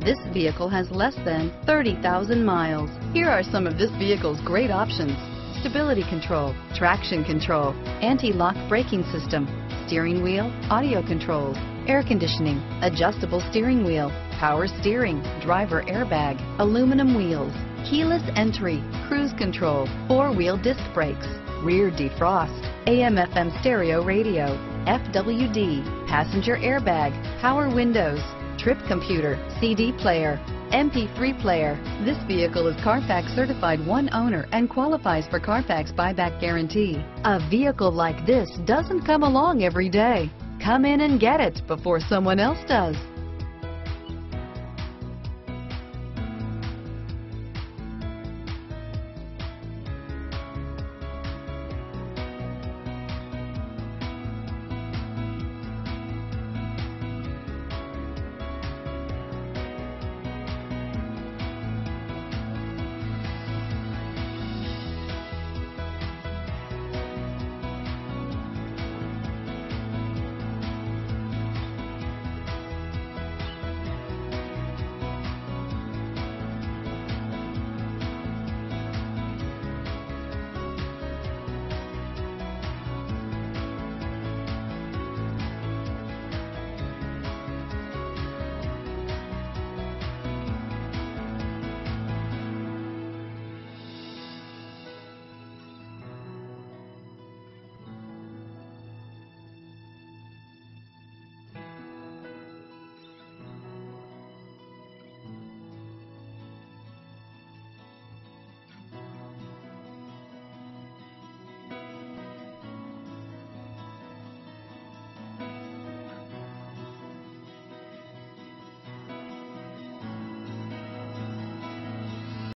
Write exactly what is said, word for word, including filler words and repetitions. This vehicle has less than thirty thousand miles. Here are some of this vehicle's great options: stability control, traction control, anti-lock braking system, steering wheel audio controls, air conditioning, adjustable steering wheel, power steering, driver airbag, aluminum wheels, keyless entry, cruise control, four-wheel disc brakes, rear defrost, A M F M stereo radio, F W D, passenger airbag, power windows, trip computer, C D player, M P three player. This vehicle is Carfax certified one owner and qualifies for Carfax buyback guarantee. A vehicle like this doesn't come along every day. Come in and get it before someone else does.